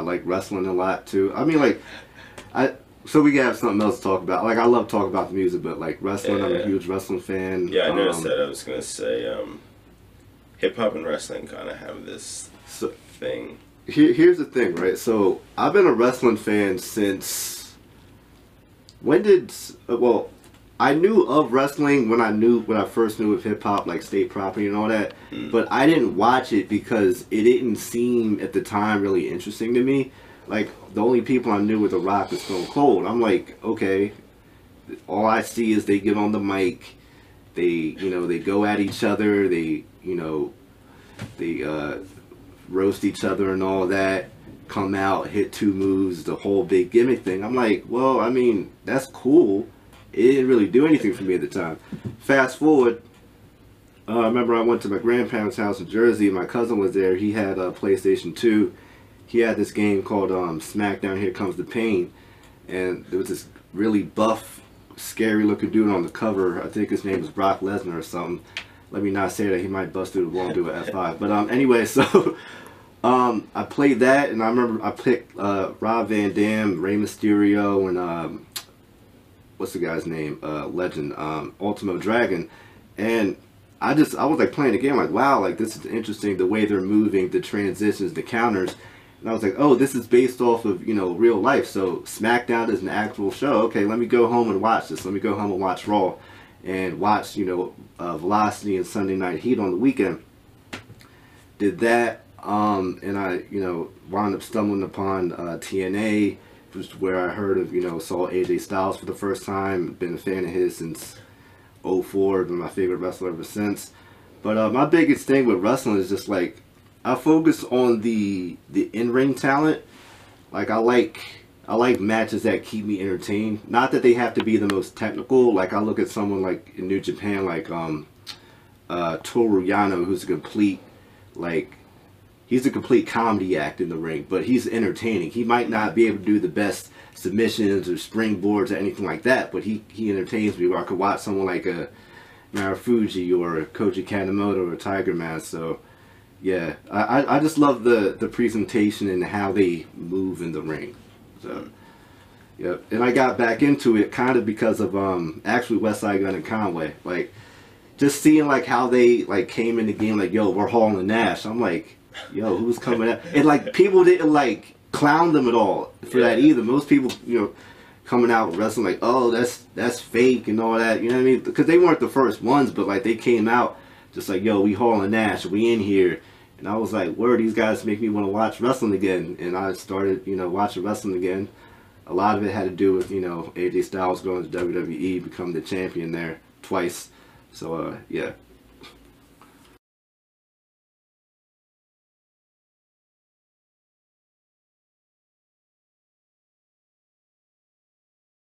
I like wrestling a lot too. I mean, like, so we can have something else to talk about. Like, I love talking about the music, but like wrestling, yeah, I'm a huge wrestling fan. Yeah, I noticed that. I was gonna say, hip hop and wrestling kind of have this thing. Here's the thing, right? So I've been a wrestling fan since when did? Well, I knew of wrestling when I first knew of hip hop, like State Property and all that. But I didn't watch it because it didn't seem at the time really interesting to me. Like, the only people I knew were The Rock and Stone Cold. I'm like, okay, all I see is they get on the mic, they, you know, they go at each other, they, you know, they roast each other and all that, come out, hit two moves, the whole big gimmick thing. I'm like, well, I mean, that's cool. It didn't really do anything for me at the time. Fast forward, I remember I went to my grandparents' house in Jersey. My cousin was there. He had a PlayStation 2. He had this game called SmackDown, Here Comes the Pain, and there was this really buff, scary-looking dude on the cover. I think his name was Brock Lesnar or something. Let me not say that. He might bust through the wall and do an F5. But anyway, so I played that, and I remember I picked Rob Van Dam, Rey Mysterio, and what's the guy's name? Legend, Ultimo Dragon, and I was like playing the game, like, wow, like this is interesting. The way they're moving, the transitions, the counters. And I was like, oh, this is based off of, you know, real life. So SmackDown is an actual show. Okay, let me go home and watch this. Let me go home and watch Raw and watch, you know, Velocity and Sunday Night Heat on the weekend. Did that, and I, you know, wound up stumbling upon TNA, which is where I heard of, you know, saw AJ Styles for the first time. Been a fan of his since 2004. Been my favorite wrestler ever since. But my biggest thing with wrestling is just like, I focus on the in-ring talent. Like, I like matches that keep me entertained. Not that they have to be the most technical. Like, I look at someone like in New Japan, like Toru Yano, who's a complete, like, he's a complete comedy act in the ring, but he's entertaining. He might not be able to do the best submissions or springboards or anything like that, but he entertains me. Or I could watch someone like a Marufuji or a Koji Kanemoto or Tiger Mask. So yeah, I just love the presentation and how they move in the ring. So, yep. And I got back into it kind of because of actually Westside Gunn and Conway. Like, just seeing like how they like came in the game. Like, yo, we're hauling Nash. I'm like, yo, who's coming out? And like, people didn't like clown them at all for that either. Most people, you know, coming out wrestling like, oh, that's fake and all that. You know what I mean? Because they weren't the first ones, but like they came out just like, yo, we hauling Nash. We in here. And I was like, word, these guys make me want to watch wrestling again. And I started, you know, watching wrestling again. A lot of it had to do with, you know, AJ Styles going to WWE, become the champion there twice. So, yeah.